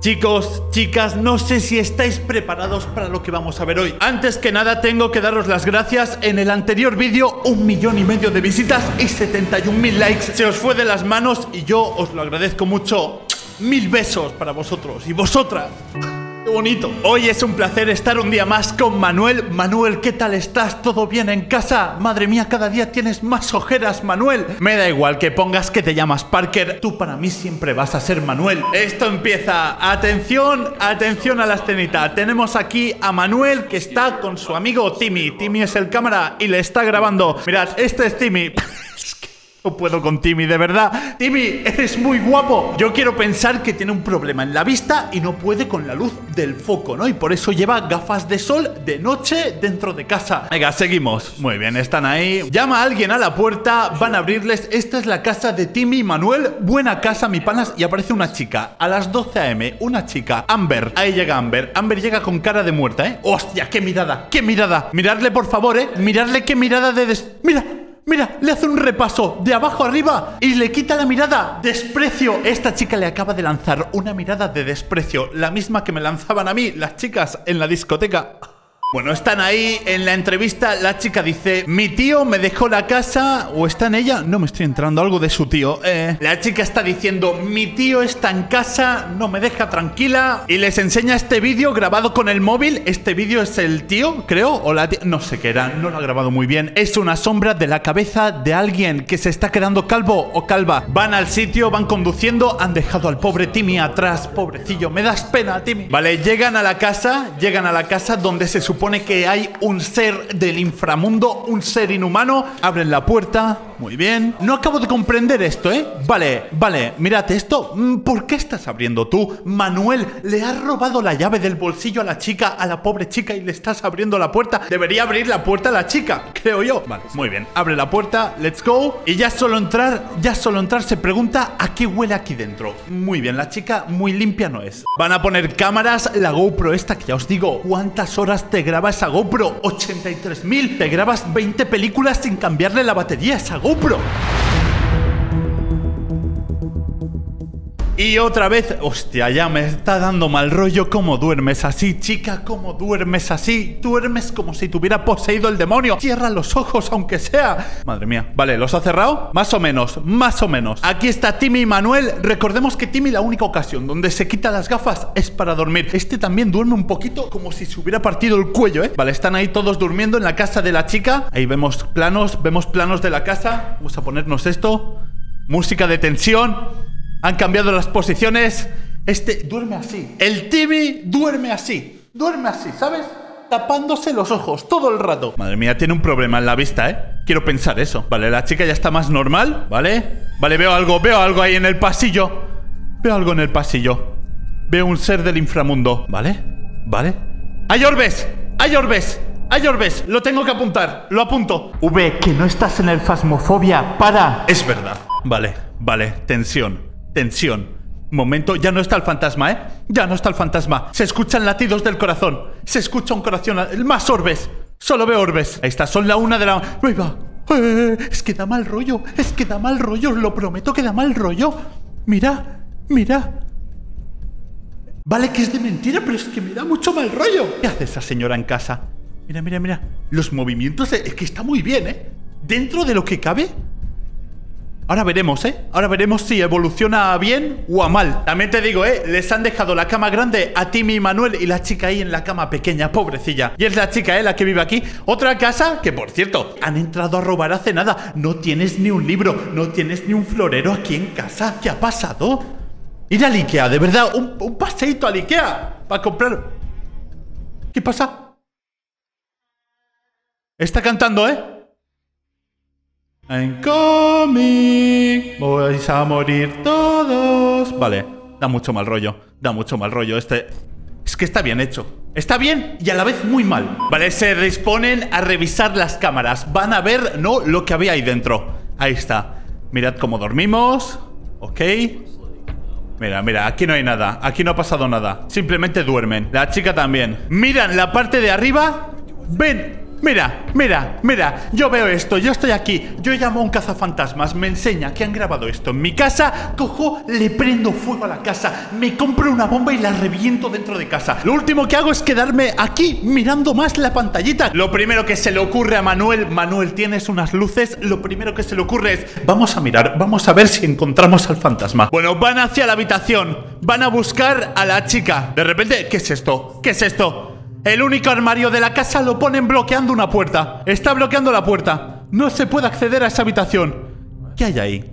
Chicos, chicas, no sé si estáis preparados para lo que vamos a ver hoy. Antes que nada tengo que daros las gracias. En el anterior vídeo 1,5 millones de visitas y 71.000 likes. Se os fue de las manos y yo os lo agradezco mucho. 1000 besos para vosotros y vosotras. ¡Qué bonito! Hoy es un placer estar un día más con Manuel. Manuel, ¿qué tal estás? ¿Todo bien en casa? Madre mía, cada día tienes más ojeras, Manuel. Me da igual que pongas que te llamas Parker. Tú para mí siempre vas a ser Manuel. Esto empieza. Atención, atención a la escenita. Tenemos aquí a Manuel que está con su amigo Timmy. Timmy es el cámara y le está grabando. Mirad, este es Timmy. No puedo con Timmy, de verdad. Timmy, eres muy guapo. Yo quiero pensar que tiene un problema en la vista y no puede con la luz del foco, ¿no? Y por eso lleva gafas de sol de noche dentro de casa. Venga, seguimos. Muy bien, están ahí. Llama a alguien a la puerta, van a abrirles. Esta es la casa de Timmy y Manuel. Buena casa, mi panas. Y aparece una chica. A las 12 a.m., una chica. Amber. Ahí llega Amber. Amber llega con cara de muerta, ¿eh? ¡Hostia, qué mirada! ¡Qué mirada! Miradle, por favor, ¿eh? Miradle qué mirada de ¡Mira! Mira, le hace un repaso de abajo arriba y le quita la mirada. Desprecio. Esta chica le acaba de lanzar una mirada de desprecio, la misma que me lanzaban a mí las chicas en la discoteca. Bueno, están ahí en la entrevista. La chica dice: mi tío me dejó la casa. ¿O está en ella? No me estoy entrando. Algo de su tío. La chica está diciendo: mi tío está en casa, no me deja tranquila. Y les enseña este vídeo grabado con el móvil. Este vídeo es el tío, creo. O la tía. No sé qué era. No lo ha grabado muy bien. Es una sombra de la cabeza de alguien que se está quedando calvo o calva. Van al sitio, van conduciendo. Han dejado al pobre Timmy atrás. Pobrecillo. Me das pena, Timmy. Vale, llegan a la casa. Llegan a la casa donde se supone que hay un ser del inframundo, un ser inhumano. Abren la puerta. Muy bien. No acabo de comprender esto, ¿eh? Vale, vale. Mirad esto. ¿Por qué estás abriendo tú? Manuel, le has robado la llave del bolsillo a la chica, a la pobre chica, y le estás abriendo la puerta. Debería abrir la puerta a la chica, creo yo. Vale, muy bien. Abre la puerta. Let's go. Y ya solo entrar se pregunta a qué huele aquí dentro. Muy bien. La chica muy limpia no es. Van a poner cámaras. La GoPro esta que ya os digo. ¿Cuántas horas te graba esa GoPro? 83.000. Te grabas 20 películas sin cambiarle la batería a esa GoPro. Y otra vez, hostia, ya me está dando mal rollo. ¿Cómo duermes así, chica? ¿Cómo duermes así? Duermes como si te hubiera poseído el demonio. Cierra los ojos, aunque sea. Madre mía. Vale, ¿los ha cerrado? Más o menos, más o menos. Aquí está Timmy y Manuel. Recordemos que Timmy, la única ocasión donde se quita las gafas es para dormir. Este también duerme un poquito como si se hubiera partido el cuello, ¿eh? Vale, están ahí todos durmiendo en la casa de la chica. Ahí vemos planos de la casa. Vamos a ponernos esto. Música de tensión. Han cambiado las posiciones. Este duerme así. El Timmy duerme así. Duerme así, ¿sabes? Tapándose los ojos todo el rato. Madre mía, tiene un problema en la vista, ¿eh? Quiero pensar eso. Vale, la chica ya está más normal, ¿vale? Vale, veo algo ahí en el pasillo. Veo algo en el pasillo. Veo un ser del inframundo. ¿Vale? ¿Vale? ¡Hay orbes! ¡Hay orbes! ¡Hay orbes! Lo tengo que apuntar. Lo apunto. V, que no estás en el fasmofobia. ¡Para! Es verdad. Vale, vale. Tensión. Tensión. Momento, ya no está el fantasma, ¿eh? Ya no está el fantasma. Se escuchan latidos del corazón. Se escucha un corazón. Más orbes. Solo veo orbes. Ahí está, son la una de la... ¡Ahí va! Es que da mal rollo. Es que da mal rollo. Os lo prometo que da mal rollo. Mira, mira. Vale que es de mentira, pero es que me da mucho mal rollo. ¿Qué hace esa señora en casa? Mira, mira, mira. Los movimientos, es que está muy bien, ¿eh? Dentro de lo que cabe... Ahora veremos, ¿eh? Ahora veremos si evoluciona a bien o a mal. También te digo, ¿eh? Les han dejado la cama grande a Timmy y Manuel y la chica ahí en la cama pequeña, pobrecilla. Y es la chica, ¿eh? La que vive aquí. Otra casa que, por cierto, han entrado a robar hace nada. No tienes ni un libro, no tienes ni un florero aquí en casa. ¿Qué ha pasado? Ir al IKEA, de verdad, un paseíto al IKEA para comprar... ¿Qué pasa? Está cantando, ¿eh? I'm coming. Vais a morir todos. Vale, da mucho mal rollo. Da mucho mal rollo este. Es que está bien hecho. Está bien y a la vez muy mal. Vale, se disponen a revisar las cámaras. Van a ver, ¿no? Lo que había ahí dentro. Ahí está. Mirad cómo dormimos. Ok. Mira, mira, aquí no hay nada. Aquí no ha pasado nada. Simplemente duermen. La chica también. Miran la parte de arriba. Ven Mira, mira, mira, yo veo esto, yo estoy aquí, yo llamo a un cazafantasmas, me enseña que han grabado esto en mi casa, cojo, le prendo fuego a la casa, me compro una bomba y la reviento dentro de casa. Lo último que hago es quedarme aquí mirando más la pantallita. Lo primero que se le ocurre a Manuel, Manuel, tienes unas luces, lo primero que se le ocurre es, vamos a mirar, vamos a ver si encontramos al fantasma. Bueno, van hacia la habitación, van a buscar a la chica. De repente, ¿qué es esto? ¿Qué es esto? El único armario de la casa lo ponen bloqueando una puerta. Está bloqueando la puerta. No se puede acceder a esa habitación. ¿Qué hay ahí?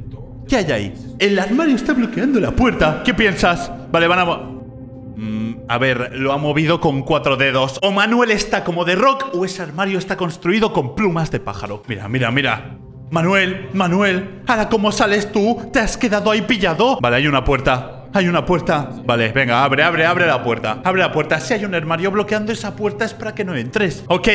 ¿Qué hay ahí? El armario está bloqueando la puerta. ¿Qué piensas? Vale, van a... a ver, lo ha movido con 4 dedos. O Manuel está como de rock, o ese armario está construido con plumas de pájaro. Mira, mira, mira. Manuel, Manuel, ahora cómo sales tú. ¿Te has quedado ahí pillado? Vale, hay una puerta. Hay una puerta. Vale, venga, abre, abre, abre la puerta. Abre la puerta. Si hay un armario bloqueando esa puerta es para que no entres. Ok,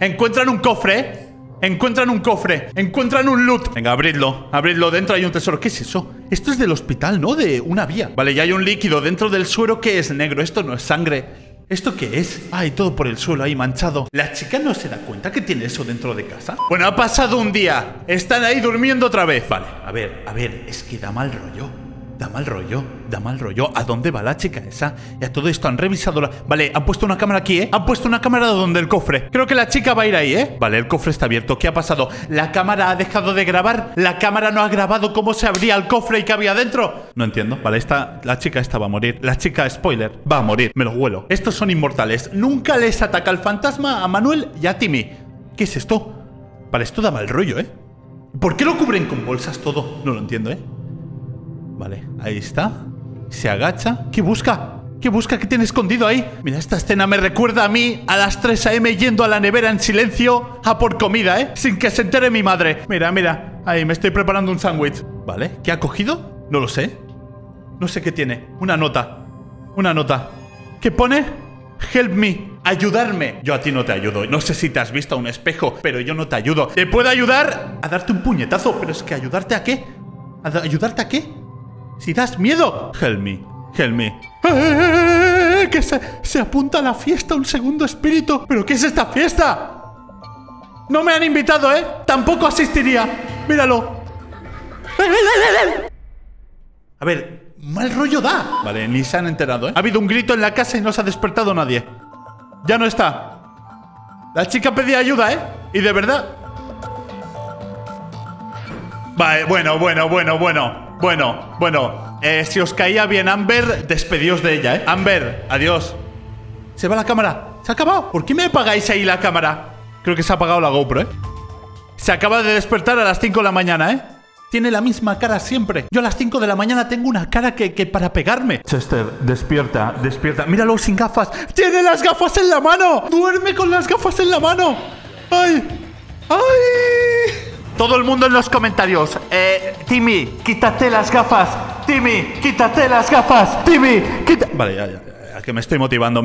encuentran un cofre. Encuentran un cofre. Encuentran un loot. Venga, abridlo. Abridlo, dentro hay un tesoro. ¿Qué es eso? Esto es del hospital, ¿no? De una vía. Vale, ya hay un líquido dentro del suero que es negro. Esto no es sangre. ¿Esto qué es? Ay, todo por el suelo ahí manchado. ¿La chica no se da cuenta que tiene eso dentro de casa? Bueno, ha pasado un día. Están ahí durmiendo otra vez. Vale, a ver, es que da mal rollo. Da mal rollo, da mal rollo. ¿A dónde va la chica esa? Y a todo esto han revisado la... Vale, han puesto una cámara aquí, ¿eh? Han puesto una cámara donde el cofre. Creo que la chica va a ir ahí, ¿eh? Vale, el cofre está abierto. ¿Qué ha pasado? ¿La cámara ha dejado de grabar? ¿La cámara no ha grabado cómo se abría el cofre y qué había dentro? No entiendo. Vale, esta... la chica esta va a morir. La chica, spoiler, va a morir. Me lo huelo. Estos son inmortales. Nunca les ataca el fantasma a Manuel y a Timmy. ¿Qué es esto? Vale, esto da mal rollo, ¿eh? ¿Por qué lo cubren con bolsas todo? No lo entiendo, ¿eh? Vale, ahí está. Se agacha. ¿Qué busca? ¿Qué busca? ¿Qué tiene escondido ahí? Mira, esta escena me recuerda a mí a las 3 a.m. yendo a la nevera en silencio a por comida, ¿eh? Sin que se entere mi madre. Mira, mira. Ahí, me estoy preparando un sándwich. Vale, ¿qué ha cogido? No lo sé. No sé qué tiene. Una nota. Una nota. ¿Qué pone? Help me. Ayudarme. Yo a ti no te ayudo. No sé si te has visto a un espejo, pero yo no te ayudo. Te puedo ayudar a darte un puñetazo, pero es que ¿ayudarte a qué? ¿Ayudarte a qué? Si das miedo. Help me, help me. Que se apunta a la fiesta un segundo espíritu. ¿Pero qué es esta fiesta? No me han invitado, ¿eh? Tampoco asistiría. Míralo. A ver, mal rollo da. Vale, ni se han enterado, ¿eh? Ha habido un grito en la casa y no se ha despertado nadie. Ya no está. La chica pedía ayuda, ¿eh? Y de verdad. Vale, bueno, bueno, bueno, bueno. Bueno, bueno, si os caía bien Amber, despedíos de ella, ¿eh? Amber, adiós. Se va la cámara. Se ha acabado. ¿Por qué me apagáis ahí la cámara? Creo que se ha apagado la GoPro, ¿eh? Se acaba de despertar a las 5 de la mañana, ¿eh? Tiene la misma cara siempre. Yo a las 5 de la mañana tengo una cara que para pegarme. Chester, despierta, despierta. Míralo sin gafas. ¡Tiene las gafas en la mano! ¡Duerme con las gafas en la mano! ¡Ay! ¡Ay! Todo el mundo en los comentarios. Timmy, quítate las gafas. Timmy, quítate las gafas. Timmy, quítate... Vale, ya, que me estoy motivando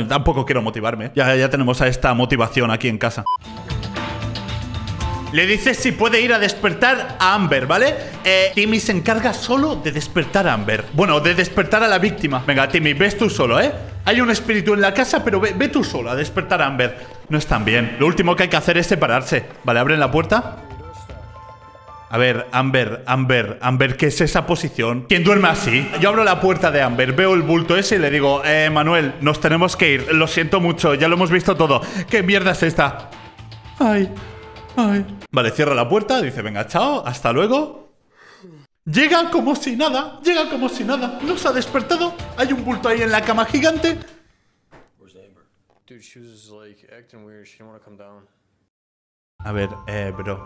y tampoco quiero motivarme. Ya tenemos a esta motivación aquí en casa. Le dices si puede ir a despertar a Amber, ¿vale? Timmy se encarga solo de despertar a Amber. Bueno, de despertar a la víctima. Venga, Timmy, ves tú solo, ¿eh? Hay un espíritu en la casa, pero ve tú solo a despertar a Amber. No están bien. Lo último que hay que hacer es separarse. Vale, abren la puerta. A ver, Amber, Amber, Amber, ¿qué es esa posición? ¿Quién duerme así? Yo abro la puerta de Amber, veo el bulto ese y le digo, Manuel, nos tenemos que ir. Lo siento mucho, ya lo hemos visto todo. ¿Qué mierda es esta? Ay, ay. Vale, cierra la puerta, dice, venga, chao, hasta luego. Llega como si nada, llega como si nada. Nos ha despertado, hay un bulto ahí en la cama gigante. A ver, bro.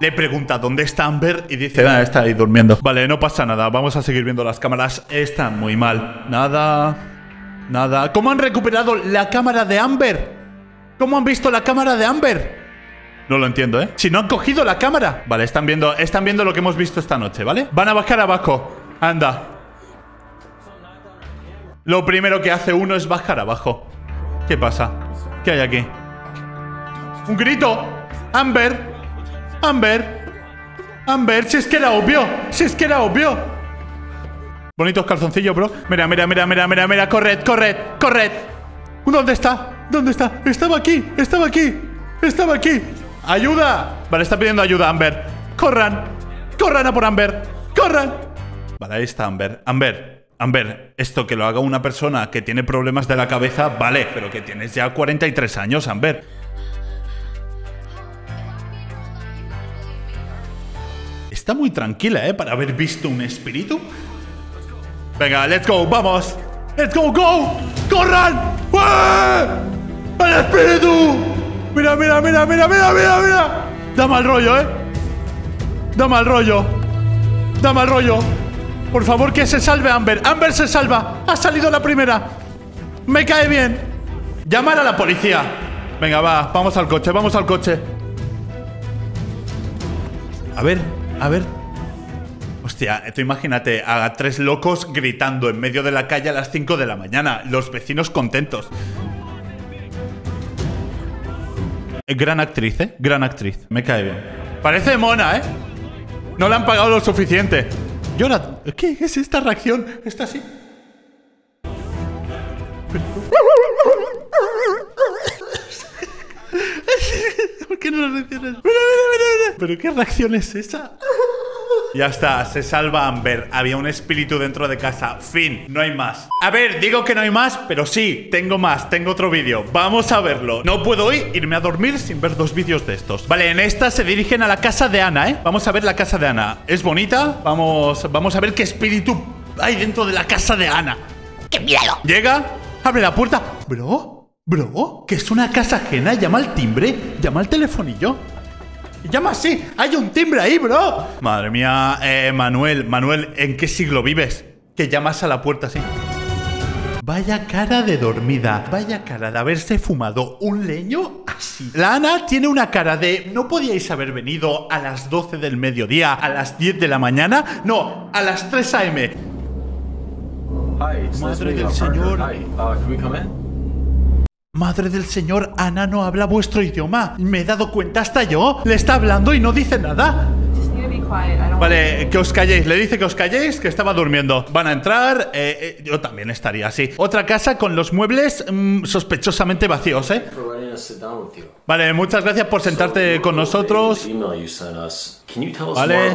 Le pregunta dónde está Amber y dice, nada, está ahí durmiendo. Vale, no pasa nada, vamos a seguir viendo las cámaras. Están muy mal. Nada, nada. ¿Cómo han recuperado la cámara de Amber? ¿Cómo han visto la cámara de Amber? No lo entiendo, ¿eh? Si no han cogido la cámara. Vale, están viendo lo que hemos visto esta noche, ¿vale? Van a bajar abajo. Anda. Lo primero que hace uno es bajar abajo. ¿Qué pasa? ¿Qué hay aquí? Un grito. Amber, Amber, Amber, si es que era obvio, si es que era obvio. Bonitos calzoncillos, bro. Mira, mira, mira, mira, mira, mira, corred, corred, corred. ¿Dónde está? ¿Dónde está? Estaba aquí, estaba aquí. Estaba aquí. ¡Ayuda! Vale, está pidiendo ayuda, Amber. ¡Corran! ¡Corran a por Amber! ¡Corran! Vale, ahí está Amber. Amber, esto que lo haga una persona que tiene problemas de la cabeza, vale, pero que tienes ya 43 años, Amber. Está muy tranquila, ¿eh? Para haber visto un espíritu. Venga, let's go, vamos. Let's go, go. ¡Corran! ¡Uah! ¡El espíritu! Mira, mira, mira, mira, mira, mira, mira. Da mal rollo, ¿eh? Da mal rollo. Da mal rollo. Por favor, que se salve Amber. Amber se salva. Ha salido la primera. Me cae bien. Llamar a la policía. Venga, va. Vamos al coche. Vamos al coche. A ver, a ver. Hostia, tú imagínate a 3 locos gritando en medio de la calle a las 5 de la mañana. Los vecinos contentos. Gran actriz, ¿eh? Gran actriz. Me cae bien. Parece mona, ¿eh? No le han pagado lo suficiente. Jonathan, ¿qué es esta reacción? Está así. ¿Por qué no lo reaccionas? ¿Pero qué reacción es esa? Ya está, se salva Amber. Había un espíritu dentro de casa. Fin, no hay más. A ver, digo que no hay más, pero sí, tengo más. Tengo otro vídeo, vamos a verlo. No puedo irme a dormir sin ver 2 vídeos de estos. Vale, en esta se dirigen a la casa de Ana, ¿eh? Vamos a ver la casa de Ana. Es bonita, vamos a ver qué espíritu hay dentro de la casa de Ana. ¡Qué miedo! Llega, abre la puerta. Bro, que es una casa ajena. Llama al timbre, llama al telefonillo. Llama así, hay un timbre ahí, bro. Madre mía, Manuel, ¿en qué siglo vives? Que llamas a la puerta así. Vaya cara de dormida. Vaya cara de haberse fumado un leño así. La Ana tiene una cara de no podíais haber venido a las 12 del mediodía, a las 10 de la mañana. No, a las 3 AM. Madre del señor. Madre del señor, Ana no habla vuestro idioma. Me he dado cuenta hasta yo. Le está hablando y no dice nada. Vale, que os calléis. Le dice que os calléis, que estaba durmiendo. Van a entrar, yo también estaría así. Otra casa con los muebles sospechosamente vacíos, ¿eh? Vale, muchas gracias por sentarte con nosotros. Vale.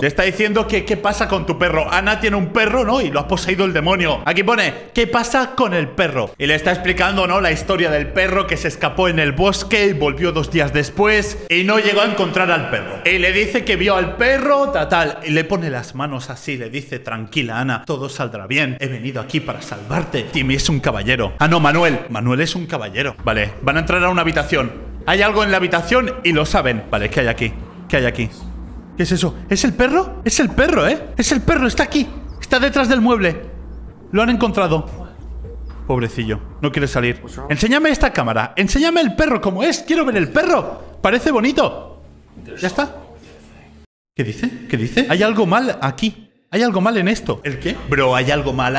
Le está diciendo que qué pasa con tu perro. Ana tiene un perro, ¿no? Y lo ha poseído el demonio. Aquí pone, ¿qué pasa con el perro? Y le está explicando, ¿no? La historia del perro que se escapó en el bosque y volvió 2 días después y no llegó a encontrar al perro. Y le dice que vio al perro, tal. Y le pone las manos así, le dice, tranquila, Ana, todo saldrá bien. He venido aquí para salvarte. Timmy es un caballero. Ah, no, Manuel. Manuel es un caballero. Vale, van a entrar a una habitación. Hay algo en la habitación y lo saben. Vale, ¿qué hay aquí? ¿Qué hay aquí? ¿Qué es eso? ¿Es el perro? Es el perro, ¿eh? Es el perro, está aquí. Está detrás del mueble. Lo han encontrado. Pobrecillo, no quiere salir. Enséñame esta cámara. Enséñame el perro como es. Quiero ver el perro. Parece bonito. Ya está. ¿Qué dice? ¿Qué dice? Hay algo mal aquí. Hay algo mal en esto. ¿El qué? Bro, hay algo mal,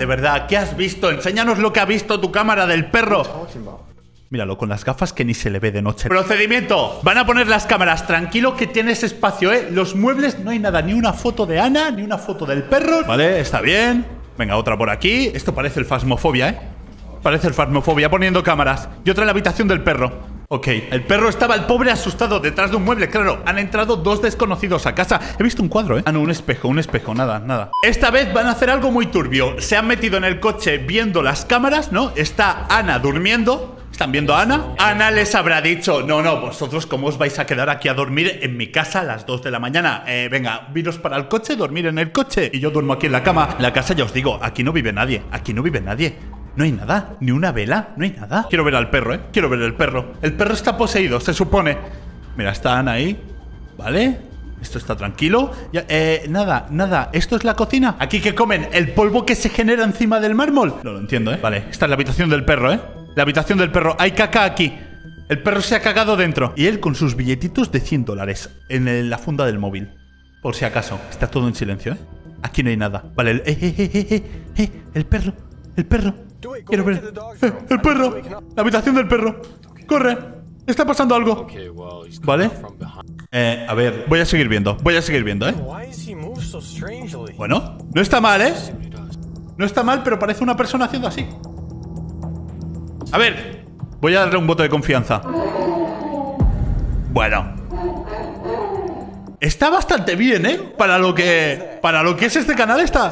de verdad. ¿Qué has visto? Enséñanos lo que ha visto tu cámara del perro. Míralo, con las gafas que ni se le ve de noche. Procedimiento. Van a poner las cámaras. Tranquilo que tienes espacio, ¿eh? Los muebles no hay nada. Ni una foto de Ana, ni una foto del perro. Vale, está bien. Venga, otra por aquí. Esto parece el fasmofobia, ¿eh? Parece el fasmofobia poniendo cámaras. Y otra en la habitación del perro. Ok. El perro estaba, el pobre, asustado detrás de un mueble. Claro, han entrado 2 desconocidos a casa. He visto un cuadro, ¿eh? Ah, no, un espejo, nada, nada. Esta vez van a hacer algo muy turbio. Se han metido en el coche viendo las cámaras, ¿no? Está Ana durmiendo. ¿Están viendo a Ana? Ana les habrá dicho, no, vosotros cómo os vais a quedar aquí a dormir en mi casa a las 2 de la mañana. Venga, viros para el coche, dormir en el coche. Y yo duermo aquí en la cama. La casa, ya os digo, aquí no vive nadie. Aquí no vive nadie. No hay nada, ni una vela, no hay nada. Quiero ver al perro, ¿eh? Quiero ver al perro. El perro está poseído, se supone. Mira, está Ana ahí. Vale. Esto está tranquilo. Nada, esto es la cocina. ¿Aquí qué comen? ¿El polvo que se genera encima del mármol? No lo entiendo, ¿eh? Vale, esta es la habitación del perro, ¿eh? La habitación del perro. Hay caca aquí. El perro se ha cagado dentro. Y él con sus billetitos de $100 en la funda del móvil. Por si acaso. Está todo en silencio, ¿eh? Aquí no hay nada. Vale, el perro. El perro. Quiero ver. El perro. La habitación del perro. Corre. Está pasando algo. Vale. A ver. Voy a seguir viendo. Voy a seguir viendo, ¿eh? Bueno. No está mal, ¿eh? No está mal, pero parece una persona haciendo así. A ver, Voy a darle un voto de confianza. Bueno. Está bastante bien, ¿eh? Para lo que es este canal está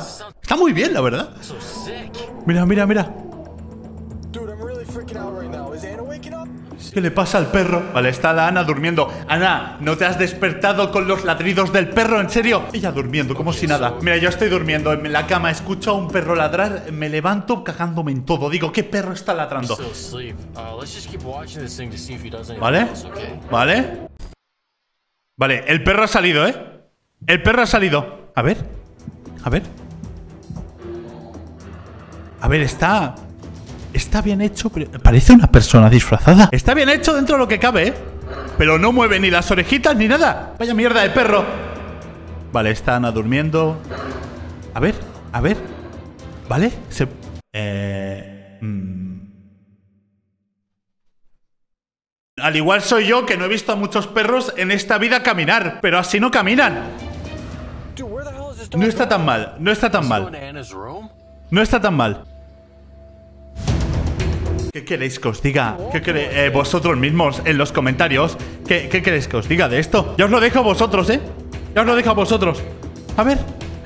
muy bien, la verdad. Mira, mira, mira. ¿Qué le pasa al perro? Vale, está la Ana durmiendo. Ana, ¿no te has despertado con los ladridos del perro? ¿En serio? Ella durmiendo, como si nada. Mira, yo estoy durmiendo en la cama, escucho a un perro ladrar, me levanto cagándome en todo. Digo, ¿qué perro está ladrando? Vale, vale. Vale, el perro ha salido, ¿eh? El perro ha salido. A ver, a ver. A ver, está... Está bien hecho, pero parece una persona disfrazada. Está bien hecho dentro de lo que cabe, ¿eh? Pero no mueve ni las orejitas ni nada. Vaya mierda de perro. Vale, está Ana durmiendo. A ver, a ver. Vale, se... Al igual soy yo, que no he visto a muchos perros en esta vida caminar, pero así no caminan. No está tan mal, no está tan mal. No está tan mal. ¿Qué queréis que os diga? ¿Qué vosotros mismos en los comentarios? ¿Qué queréis que os diga de esto? Ya os lo dejo a vosotros, ¿eh? Ya os lo dejo a vosotros. A ver,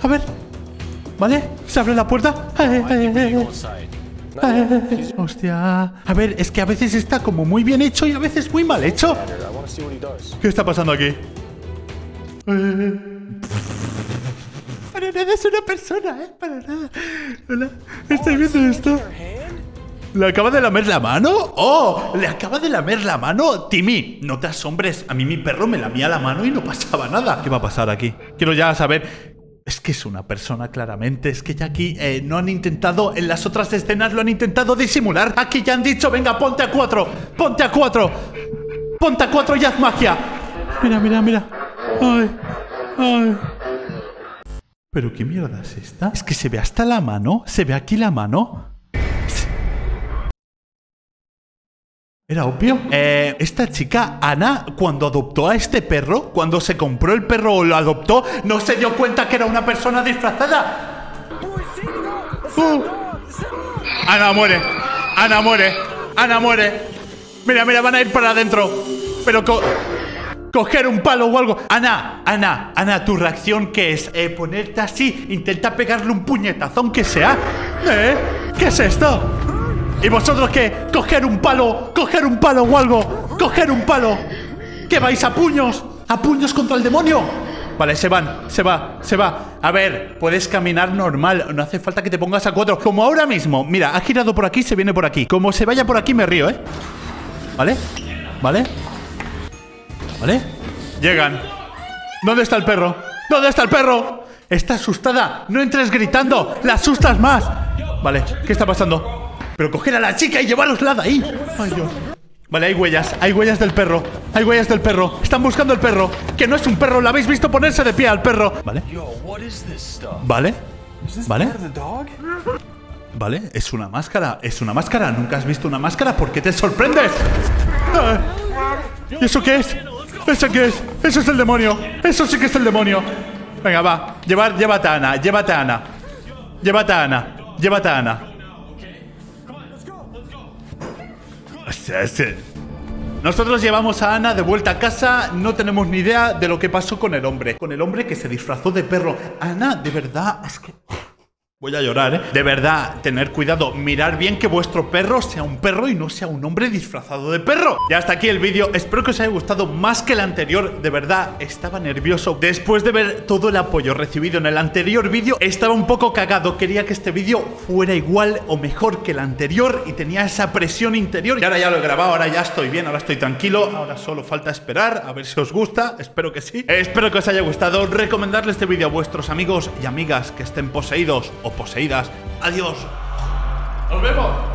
a ver. ¿Vale? ¿Se abre la puerta? Hostia. A ver, es que a veces está como muy bien hecho y a veces muy mal hecho. ¿Qué está pasando aquí? Para nada es una persona, ¿eh? Para nada. Hola, ¿estáis viendo esto? ¿Le acaba de lamer la mano? ¡Oh! ¿Le acaba de lamer la mano? Timmy, no te asombres. A mí mi perro me lamía la mano y no pasaba nada. ¿Qué va a pasar aquí? Quiero ya saber... Es que es una persona, claramente. Es que ya aquí no han intentado... En las otras escenas lo han intentado disimular. Aquí ya han dicho, venga, ponte a 4. Ponte a 4. Ponte a 4 y haz magia. Mira, mira, mira. Ay, ay. ¿Pero qué mierda es esta? Es que se ve hasta la mano. Se ve aquí la mano. Era obvio. Esta chica, Ana, cuando adoptó a este perro, cuando se compró el perro o lo adoptó, no se dio cuenta que era una persona disfrazada. Ana muere. Ana muere. Ana muere. Mira, mira, van a ir para adentro. Pero coger un palo o algo. Ana, Ana, Ana, ¿tu reacción qué es? Ponerte así, intenta pegarle un puñetazo, aunque sea. ¿Qué es esto? ¿Y vosotros qué? Coger un palo o algo. Coger un palo. ¿Qué vais a puños? ¿A puños contra el demonio? Vale, se van, se va, se va. A ver, puedes caminar normal. No hace falta que te pongas a 4. Como ahora mismo, mira, ha girado por aquí, se viene por aquí. Como se vaya por aquí me río, ¿eh? ¿Vale? ¿Vale? ¿Vale? Llegan. ¿Dónde está el perro? ¿Dónde está el perro? Está asustada, no entres gritando. La asustas más. Vale, ¿qué está pasando? Pero coger a la chica y llevarosla de ahí. Ay, Dios. Vale, hay huellas del perro. Hay huellas del perro. Están buscando el perro. Que no es un perro, lo habéis visto ponerse de pie al perro. Vale. Vale. Vale. Vale, es una máscara. Es una máscara. Nunca has visto una máscara. ¿Por qué te sorprendes? ¿Y eso qué es? ¿Eso qué es? Eso es el demonio. Eso sí que es el demonio. Venga, va. Llévate a Ana. Llévate a Ana. Llévate a Ana. Llévate a Ana. Nosotros llevamos a Ana de vuelta a casa. No tenemos ni idea de lo que pasó con el hombre. Con el hombre que se disfrazó de perro. Ana, de verdad, es que... Voy a llorar, ¿eh? De verdad, tener cuidado. Mirar bien que vuestro perro sea un perro y no sea un hombre disfrazado de perro. Y hasta aquí el vídeo. Espero que os haya gustado más que el anterior. De verdad, estaba nervioso. Después de ver todo el apoyo recibido en el anterior vídeo, estaba un poco cagado. Quería que este vídeo fuera igual o mejor que el anterior y tenía esa presión interior. Y ahora ya lo he grabado, ahora ya estoy bien, ahora estoy tranquilo. Ahora solo falta esperar, a ver si os gusta. Espero que sí. Espero que os haya gustado. Recomendarle este vídeo a vuestros amigos y amigas que estén poseídos o poseídas. Adiós. Nos vemos.